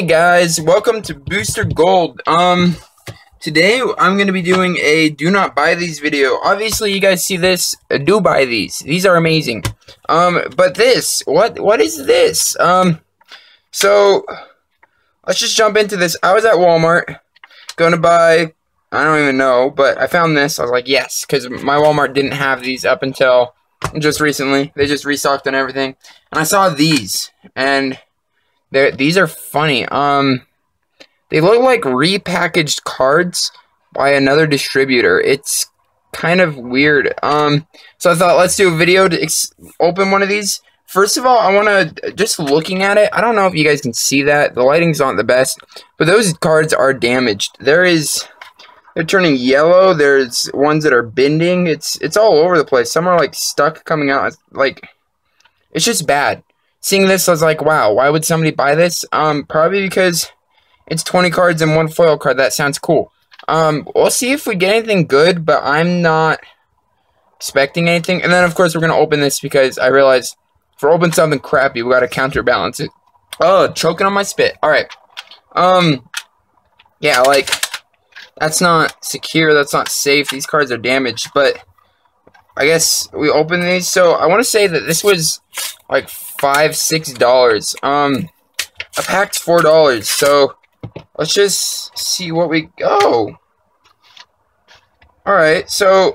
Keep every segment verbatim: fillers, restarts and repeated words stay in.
Hey guys, welcome to Booster Gold. Um, today I'm going to be doing a do not buy these video. Obviously you guys see this, uh, do buy these. These are amazing. Um, but this, what, what is this? Um, so let's just jump into this. I was at Walmart going to buy, I don't even know, but I found this. I was like, yes, because my Walmart didn't have these up until just recently. They just restocked on everything. And I saw these and They're, these are funny. Um, they look like repackaged cards by another distributor. It's kind of weird. Um, so I thought let's do a video to ex open one of these. First of all, I want to, just looking at it, I don't know if you guys can see that. The lighting's not the best, but those cards are damaged. There is, they're turning yellow. There's ones that are bending. It's, it's all over the place. Some are like stuck coming out. Like, it's just bad. Seeing this, I was like, wow, why would somebody buy this? Um, probably because it's twenty cards and one foil card. That sounds cool. Um, we'll see if we get anything good, but I'm not expecting anything. And then, of course, we're going to open this because I realized if we're opening something crappy, we got to counterbalance it. Oh, choking on my spit. All right. Um, yeah, like, that's not secure. That's not safe. These cards are damaged, but I guess we open these. So I want to say that this was like five six dollars. Um a pack's four dollars, so let's just see what we go. Alright, so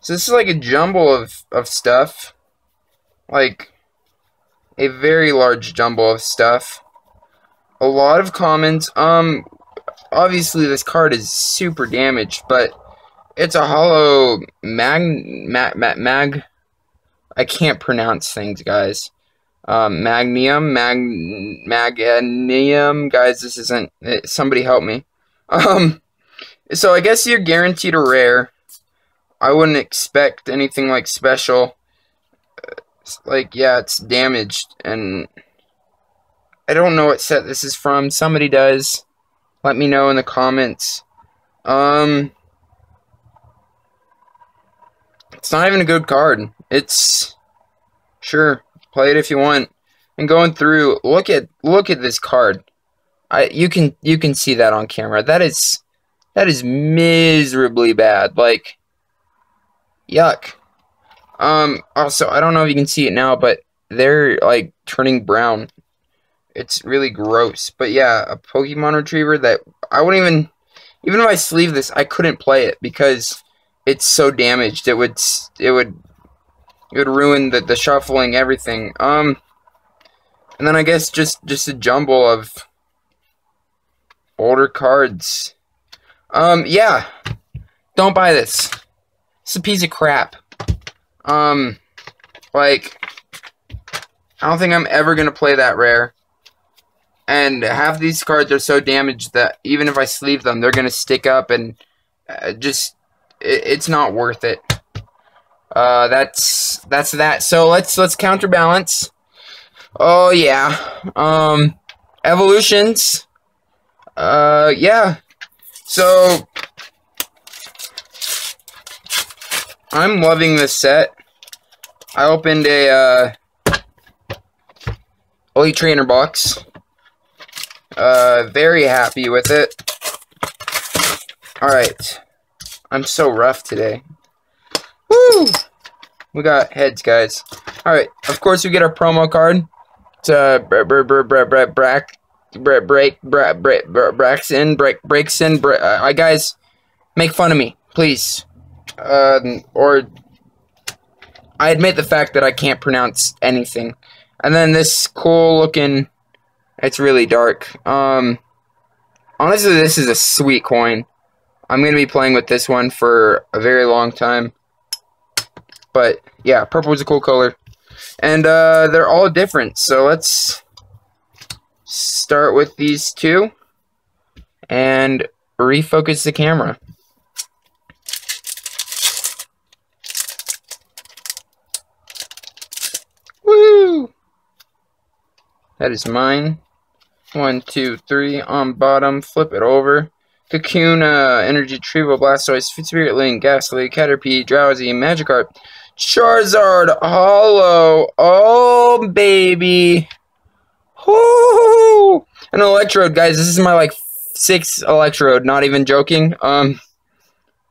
so this is like a jumble of, of stuff. Like a very large jumble of stuff. A lot of commons. Um obviously this card is super damaged, but it's a hollow mag mag mag, mag I can't pronounce things, guys. Um, magnium, mag, maganium, guys. This isn't. It, somebody help me. Um, so I guess you're guaranteed a rare. I wouldn't expect anything like special. It's like, yeah, it's damaged, and I don't know what set this is from. Somebody does. Let me know in the comments. Um, it's not even a good card. It's, sure, play it if you want. And going through, look at look at this card. I you can you can see that on camera. That is that is miserably bad. Like, yuck. Um. Also, I don't know if you can see it now, but they're like turning brown. It's really gross. But yeah, a Pokemon retriever that I wouldn't even even if I sleeve this, I couldn't play it because it's so damaged. It would it would. It would ruin the, the shuffling, everything. Um, and then I guess just, just a jumble of older cards. Um, yeah. Don't buy this. It's a piece of crap. Um, like, I don't think I'm ever going to play that rare. And half these cards are so damaged that even if I sleeve them, they're going to stick up and uh, just, it, it's not worth it. Uh, that's, that's that. So let's, let's counterbalance. Oh, yeah. Um, evolutions. Uh, yeah. So, I'm loving this set. I opened a, uh, Elite Trainer box. Uh, very happy with it. Alright. I'm so rough today. Woo! We got heads, guys. Alright, of course we get our promo card. It's uh Brett Brett Brett Brett Brett Brack Brett Break Brett Brett Braxton Break Breakson Bre uh guys, make fun of me, please. Um or I admit the fact that I can't pronounce anything. And then this cool looking, it's really dark. Um honestly, this is a sweet coin. I'm gonna be playing with this one for a very long time. But yeah, purple is a cool color, and uh, they're all different. So let's start with these two and refocus the camera. Woo! That is mine. One, two, three. On bottom, flip it over. Kakuna, Energy, Treeville, Blastoise, Spiritling, Gastly, Caterpie, Drowsy, Magikarp, Charizard, Hollow, oh baby, Woo! An Electrode, guys. This is my like sixth Electrode. Not even joking. Um,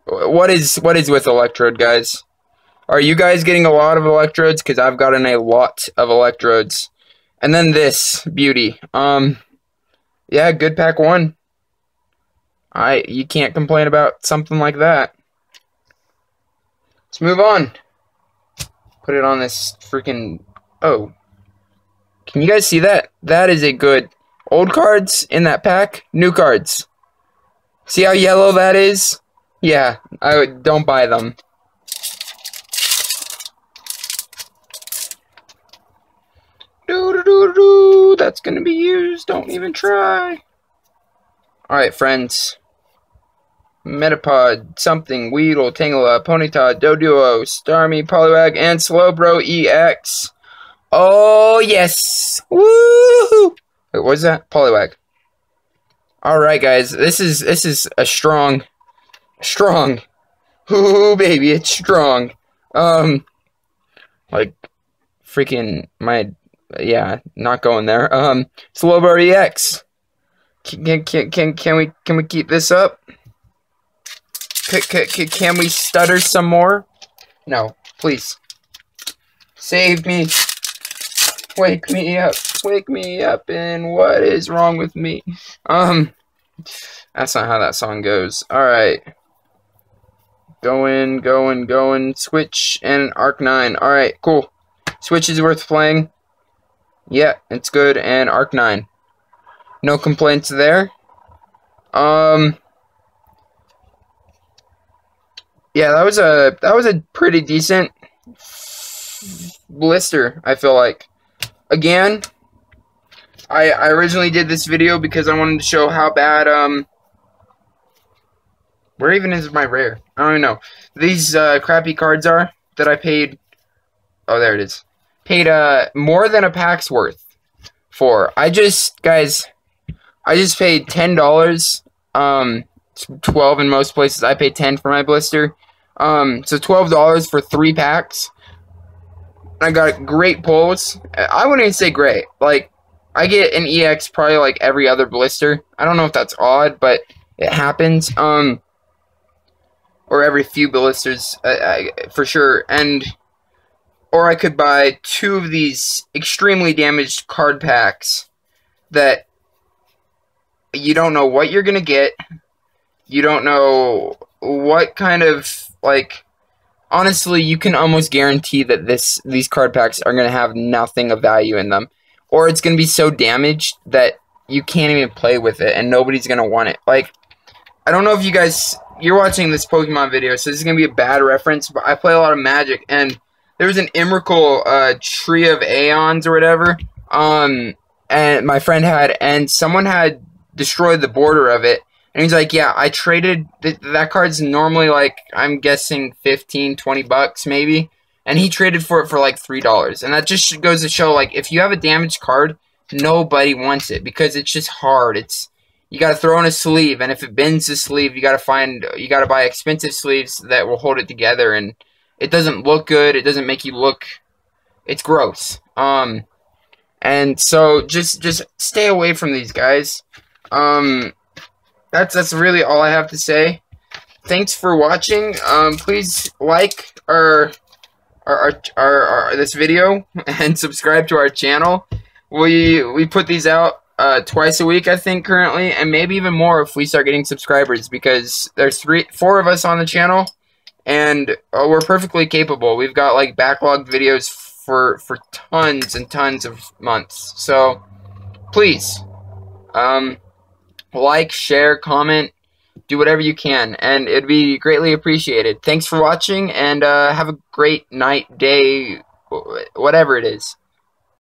what is what is with Electrode, guys? Are you guys getting a lot of Electrodes? Because I've gotten a lot of Electrodes. And then this beauty. Um, yeah, good pack one. I you can't complain about something like that. Let's move on. Put it on this freaking. Oh, can you guys see that? That is a good old cards in that pack. New cards. See how yellow that is? Yeah, I would, don't buy them. Doo-doo-doo-doo, that's gonna be used. Don't even try. All right, friends. Metapod, something, Weedle, Tangela, Ponyta, Doduo, Starmie, Poliwag, and Slowbro E X. Oh, yes! Woo! Wait, what is that? Poliwag. Alright, guys, this is this is a strong, strong. Ooh, baby, it's strong. Um, like, freaking, my, yeah, not going there. Um, Slowbro E X. Can, can, can, can, we, can we keep this up? Can, can, can we stutter some more? No, please. Save me. Wake me up. Wake me up and what is wrong with me? Um, that's not how that song goes. Alright. Going, going, going. Switch and Arc nine. Alright, cool. Switch is worth playing. Yeah, it's good. And Arc nine. No complaints there. Um... Yeah, that was a that was a pretty decent blister, I feel like. Again, I I originally did this video because I wanted to show how bad um where even is my rare? I don't even know. These uh, crappy cards are that I paid. Oh, there it is. Paid uh more than a pack's worth for. I just guys, I just paid ten dollars. Um. twelve in most places. I pay ten for my blister. Um, so twelve dollars for three packs. I got great pulls. I wouldn't even say great. Like, I get an E X probably like every other blister. I don't know if that's odd, but it happens. Um, or every few blisters, uh, I, for sure. And, or I could buy two of these extremely damaged card packs that you don't know what you're going to get. You don't know what kind of, like, honestly, you can almost guarantee that this these card packs are going to have nothing of value in them. Or it's going to be so damaged that you can't even play with it and nobody's going to want it. Like, I don't know if you guys, you're watching this Pokemon video, so this is going to be a bad reference, but I play a lot of Magic, and there was an Emrakul uh, Tree of Aeons or whatever, um, and my friend had, and someone had destroyed the border of it. And he's like, yeah, I traded, th that card's normally like, I'm guessing fifteen, twenty bucks maybe. And he traded for it for like three dollars. And that just goes to show, like, if you have a damaged card, nobody wants it. Because it's just hard. It's, you gotta throw in a sleeve. And if it bends the sleeve, you gotta find, you gotta buy expensive sleeves that will hold it together. And it doesn't look good. It doesn't make you look, it's gross. Um, and so just, just stay away from these guys. Um... That's, that's really all I have to say. Thanks for watching. Um, please like our our, our, our our this video and subscribe to our channel. We we put these out uh, twice a week, I think, currently, and maybe even more if we start getting subscribers, because there's three four of us on the channel, and uh, we're perfectly capable. We've got like backlogged videos for for tons and tons of months. So please. Um. Like, share, comment, do whatever you can, and it'd be greatly appreciated. Thanks for watching, and uh, have a great night, day, whatever it is.